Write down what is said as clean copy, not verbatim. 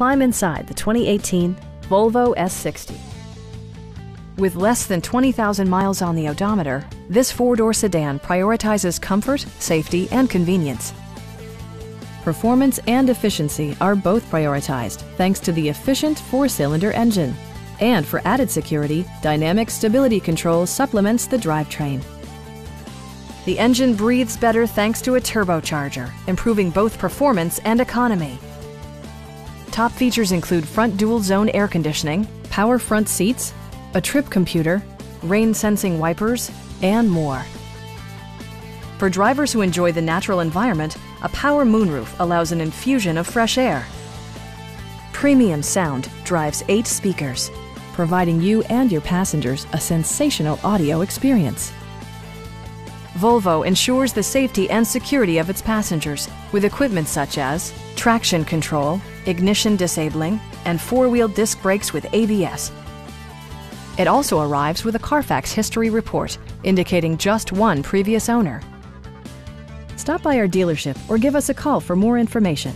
Climb inside the 2018 Volvo S60. With less than 20,000 miles on the odometer, this four-door sedan prioritizes comfort, safety, and convenience. Performance and efficiency are both prioritized thanks to the efficient four-cylinder engine. And for added security, Dynamic Stability Control supplements the drivetrain. The engine breathes better thanks to a turbocharger, improving both performance and economy. Top features include front dual-zone air conditioning, power front seats, a trip computer, rain-sensing wipers, and more. For drivers who enjoy the natural environment, a power moonroof allows an infusion of fresh air. Premium sound drives 8 speakers, providing you and your passengers a sensational audio experience. Volvo ensures the safety and security of its passengers with equipment such as traction control, ignition disabling, and four-wheel disc brakes with ABS. It also arrives with a Carfax history report, indicating just one previous owner. Stop by our dealership or give us a call for more information.